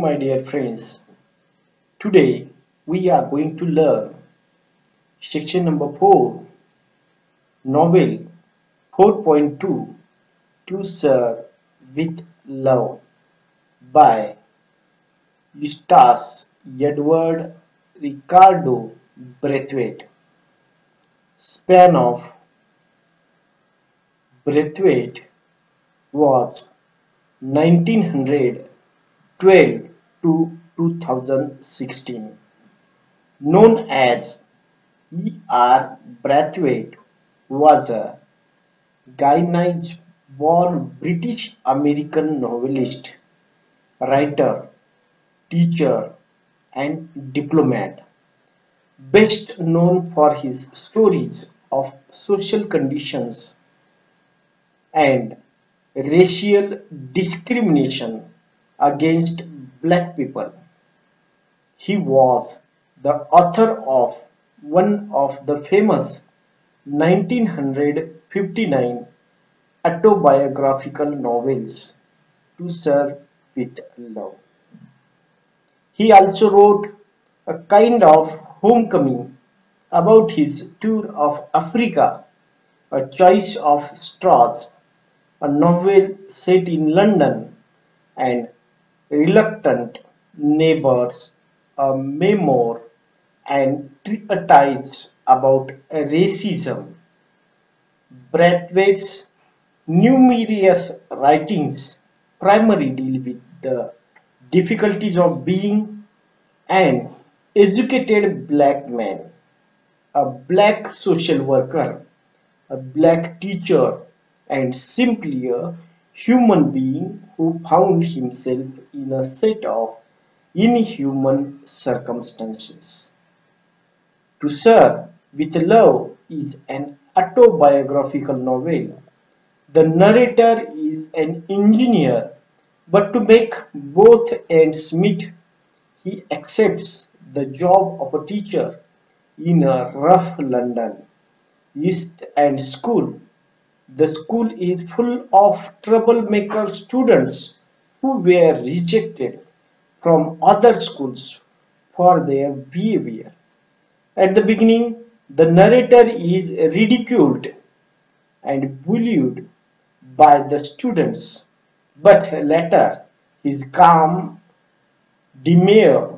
morning, my dear friends. Today we are going to learn section number 4, novel 4.2, To Sir, With Love by Edward Ricardo Braithwaite. Span of Braithwaite was 1912 to 2016. Known as E.R. Braithwaite was a Guyanese-born British-American novelist, writer, teacher, and diplomat, best known for his stories of social conditions and racial discrimination against black people. He was the author of one of the famous 1959 autobiographical novels, To Sir, With Love. He also wrote A Kind of Homecoming, about his tour of Africa, A Choice of Straws, a novel set in London, and Reluctant Neighbors, a memoir and treatise about racism. Braithwaite's numerous writings primarily deal with the difficulties of being an educated black man, a black social worker, a black teacher, and simply a human being who found himself in a set of inhuman circumstances. To Sir, With Love is an autobiographical novel. The narrator is an engineer, but to make both ends meet, he accepts the job of a teacher in a rough London East End school. The school is full of troublemaker students who were rejected from other schools for their behavior. At the beginning, the narrator is ridiculed and bullied by the students, but later his calm demeanor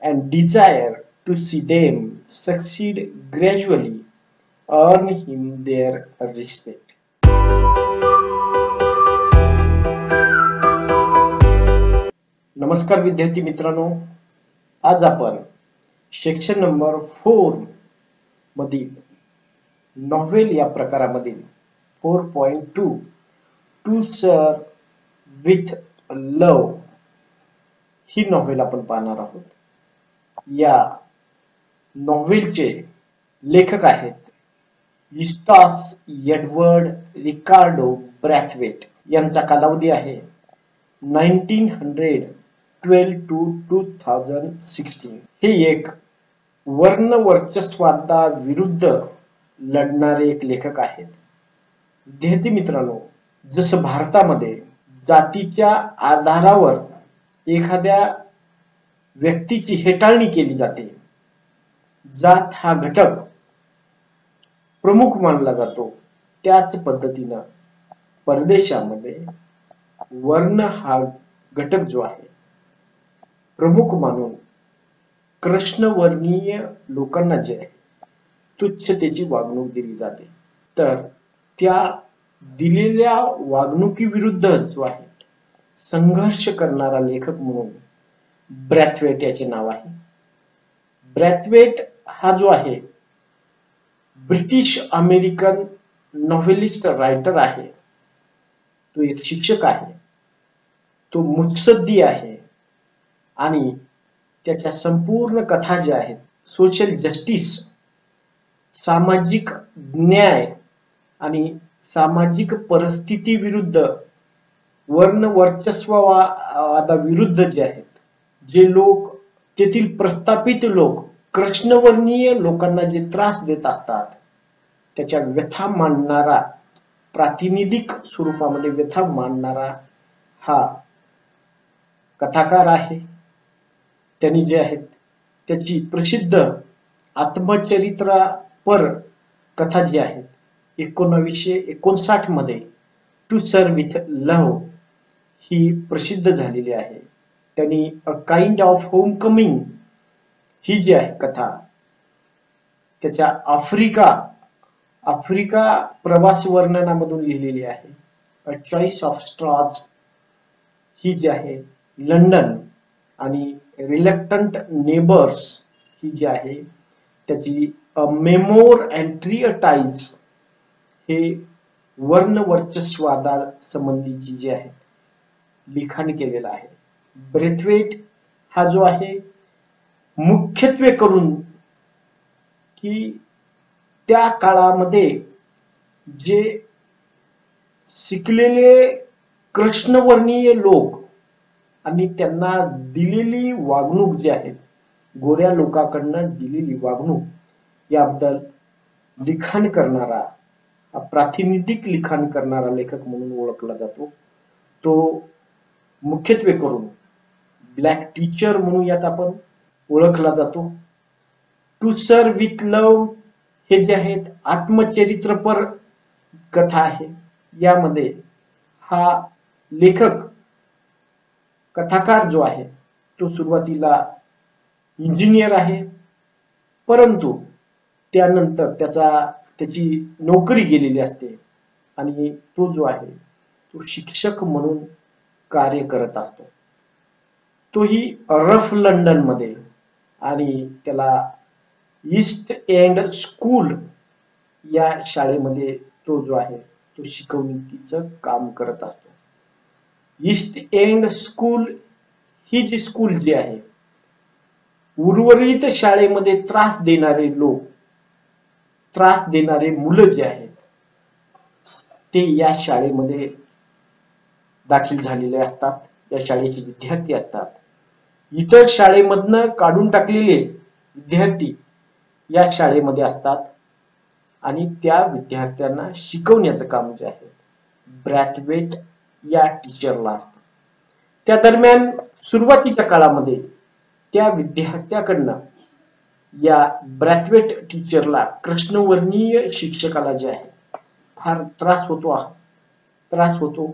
and desire to see them succeed gradually earn him their respect. नमस्कार विद्यार्थी मित्रांनो, आज आपण section number 4 मधील novel या प्रकारामधील 4.2 To sir with love ही novel आपण पाहणार आहोत. या नॉवेलचे लेखक आहेत एडवर्ड रिकार्डो ब्रॅथवेट. यांचा कालावधी आहे 1912 to 2016. हे एक वर्ण वर्चस्वादा विरुद्ध लढणारे एक लेखक आहेत. विद्यार्थी मित्रांनो, जसं भारतामध्ये जातीच्या आधारावर एखाद्या व्यक्तीची हेटाळणी केली जाते, जात हा घटक प्रमुख मानला जातो, त्याच पद्धतीनं परदेशामध्ये वर्ण हा घटक जो आहे प्रमुख मानून कृष्णवर्णीय लोकांना जे आहे तुच्छतेची वागणूक दिली जाते. तर त्या दिलेल्या वागणुकीविरुद्ध जो आहे संघर्ष करणारा लेखक म्हणून ब्रॅथवेट याचे नाव आहे. ब्रॅथवेट हा जो आहे ब्रिटिश अमेरिकन नॉव्हेलिस्ट रायटर आहे. तो एक शिक्षक आहे, तो मुत्सद्दी आहे आणि त्याच्या संपूर्ण कथा ज्या आहेत सोशल जस्टिस, सामाजिक न्याय आणि सामाजिक परिस्थिती विरुद्ध, वर्ण वर्चस्ववादा विरुद्ध जे आहेत, जे लोक तेथील प्रस्थापित लोक कृष्णवर्णीय लोकांना जे त्रास देत असतात त्याच्या व्यथा मांडणारा, प्रातिनिधिक स्वरूपामध्ये व्यथा मांडणारा हा कथाकार आहे, त्यांनी जे आहेत त्याची प्रसिद्ध आत्मचरित्रापर कथा जी आहेत 1959 मध्ये टू सर विथ लव ही प्रसिद्ध झालेली आहे। त्यांनी अ काइंड ऑफ होमकमिंग ही जी आहे कथा त्याच्या आफ्रिका प्रवास वर्णनामधून लिहिलेली आहे। अ चॉईस ऑफ स्ट्रॉज ही जी आहे लंडन आणि रिलक्टंट नेबर्स ही जी आहे त्याची मेमोर अँड ट्रिअटाइज हे वर्णवर्चस्वादा संबंधीची जी आहे लिखाण केलेलं आहे। ब्रेथवेट हा जो आहे मुख्यत्वे करून की त्या काळामध्ये जे शिकलेले कृष्णवर्णीय लोक आणि त्यांना दिलेली वागणूक जी आहे गोऱ्या लोकांकडून दिलेली वागणूक याबद्दल लिखाण करणारा प्रातिनिधिक लिखाण करणारा लेखक म्हणून ओळखला जातो। तो मुख्यत्वे करून ब्लॅक टीचर म्हणून यात आपण ओळखला जातो। टू सर विथ लव हे जे आहेत आत्मचरित्रपर कथा आहे। यामध्ये हा लेखक कथाकार जो आहे तो सुरुवातीला इंजिनियर आहे, परंतु त्यानंतर त्याची नोकरी गेलेली असते आणि तो जो आहे तो शिक्षक म्हणून कार्य करत असतो। तोही रफ लंडन मध्ये आणि त्याला ईस्ट एंड स्कूल या शाळेमध्ये तो जो आहे तो शिकवणुकीचं काम करत असतो। ईस्ट एंड स्कूल ही जी स्कूल जी आहे उर्वरित शाळेमध्ये त्रास देणारे मुलं जे आहेत ते या शाळेमध्ये दाखल झालेले असतात, या शाळेचे विद्यार्थी असतात। इतर शाळेमधनं काढून टाकलेले विद्यार्थी या शाळेमध्ये असतात आणि त्या विद्यार्थ्यांना शिकवण्याचं काम जे आहे ब्रॅथवेट या टीचरला असतं। त्या दरम्यान सुरुवातीच्या काळामध्ये त्या विद्यार्थ्याकडनं या ब्रॅथवेट टीचरला कृष्णवर्णीय शिक्षकाला जे आहे फार त्रास होतो,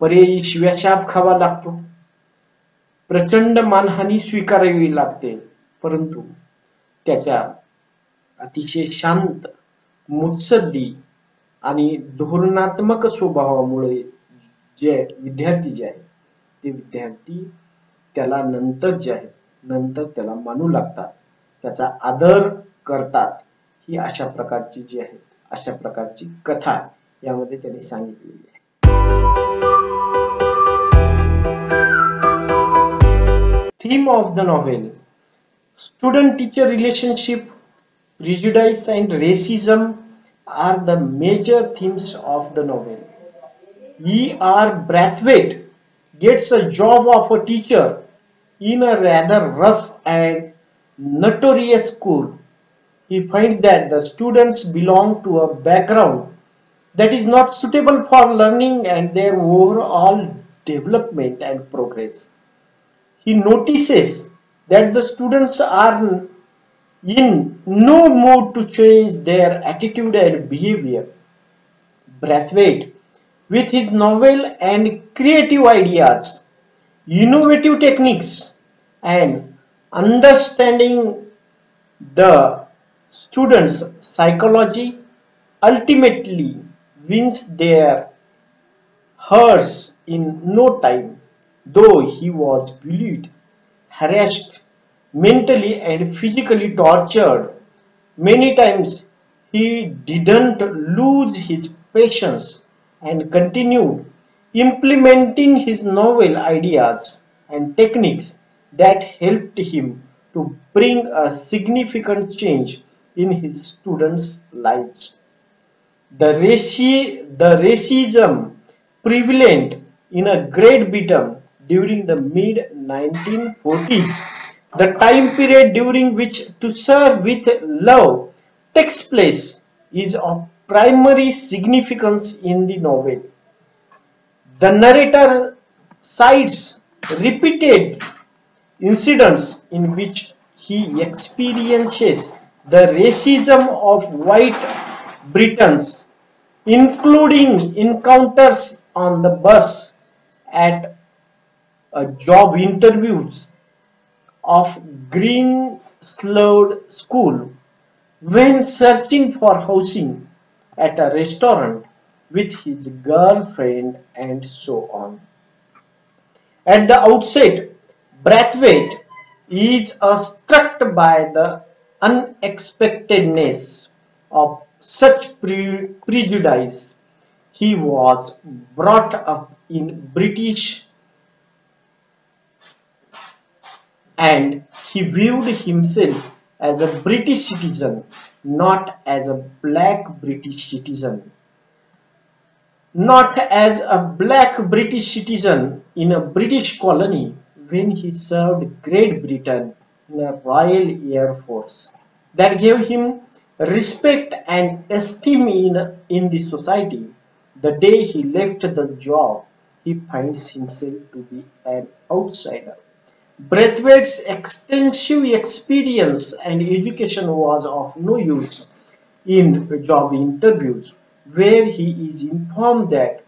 पर्यायी शिव्याशाप खावा लागतो, प्रचंड मानहानी स्वीकारावी लागते, परंतु त्याच्या अतिशय शांत मुत्सद्दी आणि धोरणात्मक स्वभावामुळे जे विद्यार्थी जे आहेत ते विद्यार्थी त्याला नंतर त्याला मानू लागतात, त्याचा आदर करतात। ही अशा प्रकारची कथा यामध्ये त्यांनी सांगितलेली आहे। Theme of the novel student teacher relationship, prejudice and racism are the major themes of the novel. E.R. Braithwaite gets a job of a teacher in a rather rough and notorious school. He finds that the students belong to a background that is not suitable for learning and their overall development and progress. He notices that the students are in no mood to change their attitude and behavior. Braithwaite, with his novel and creative ideas, innovative techniques and understanding the students' psychology ultimately wins their hearts in no time, though he was bullied, harassed, mentally and physically tortured. Many times he didn't lose his patience and continued implementing his novel ideas and techniques that helped him to bring a significant change in his students' lives. The racism prevalent in a Great Britain during the mid-1940s, the time period during which To Sir with Love takes place, is of primary significance in the novel. The narrator cites repeated incidents in which he experiences the racism of white Britons, including encounters on the bus, at job interviews of Greenslade school, when searching for housing, at a restaurant, with his girlfriend, and so on. At the outset, Braithwaite is struck by the unexpectedness of such prejudice. He was brought up in British, and he viewed himself as a British citizen, not as a black British citizen. Not as a black British citizen in a British colony when he served Great Britain in a Royal Air Force. That gave him respect and esteem in the society. The day he left the job, he finds himself to be an outsider. Braithwaite's extensive experience and education was of no use in job interviews, where he is informed that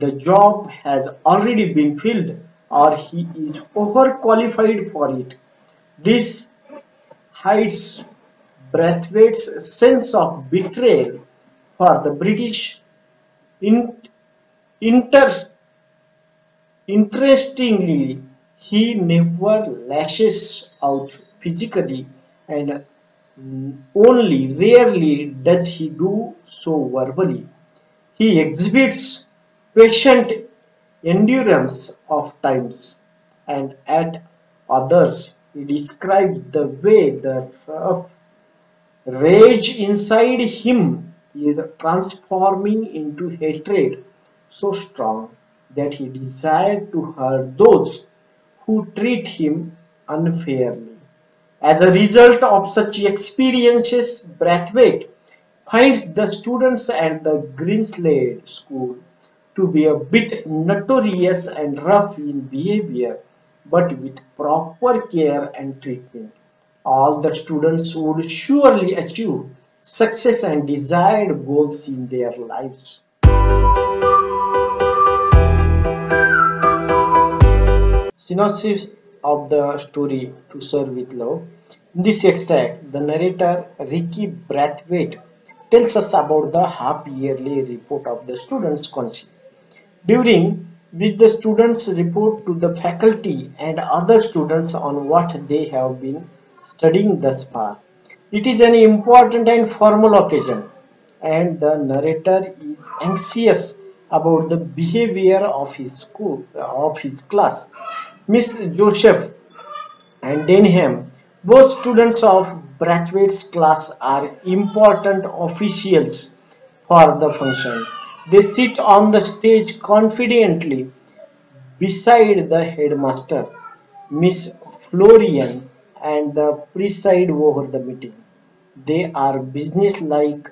the job has already been filled or he is overqualified for it. This hides Braithwaite's sense of betrayal for the British. Interestingly, he never lashes out physically, and only rarely does he do so verbally. He exhibits patient endurance of times, and at others he describes the way the rough rage inside him is transforming into hatred so strong that he desires to hurt those who treat him unfairly. As a result of such experiences, Braithwaite finds the students at the Greenslade school to be a bit notorious and rough in behavior, but with proper care and treatment, all the students would surely achieve success and desired goals in their lives. Synopsis of the story To Sir, With Love. In this extract, the narrator Ricky Braithwaite tells us about the half-yearly report of the Students' Council, during which the students report to the faculty and other students on what they have been studying thus far. It is an important and formal occasion, and the narrator is anxious about the behavior of his class. Miss Jolship and Denham, both students of Braithwaite's class, are important officials for the function. They sit on the stage confidently beside the headmaster, Miss Florian, and the preside over the meeting. They are businesslike,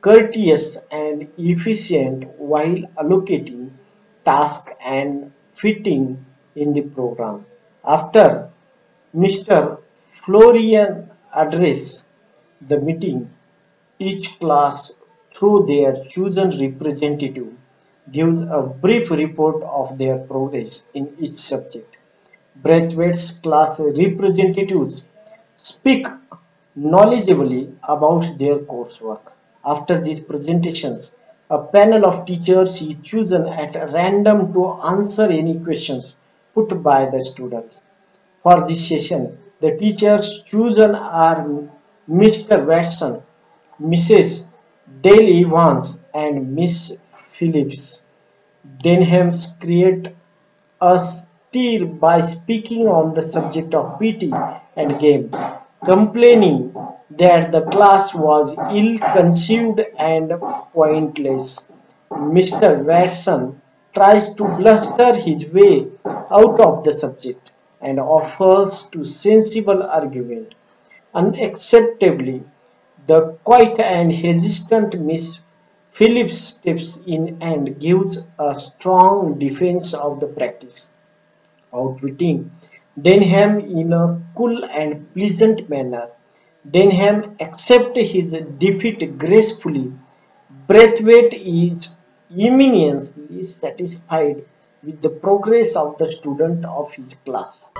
courteous, and efficient while allocating tasks and fitting in the program. After Mr. Florian addresses the meeting, each class, through their chosen representative, gives a brief report of their progress in each subject. Braithwaite's class representatives speak knowledgeably about their coursework. After these presentations, a panel of teachers is chosen at random to answer any questions put by the students. For this session, the teachers chosen are Mr. Watson, Mrs. Daly Evans, and Miss Phillips. Denham creates a stir by speaking on the subject of PT and games, complaining that the class was ill-conceived and pointless. Mr. Watson tries to bluster his way out of the subject and offers to sensible argument. Unacceptably, the quiet and hesitant Miss Phillips steps in and gives a strong defense of the practice. outwitting Denham in a cool and pleasant manner. Denham accepted his defeat gracefully. Braithwaite is immensely satisfied with the progress of the student of his class.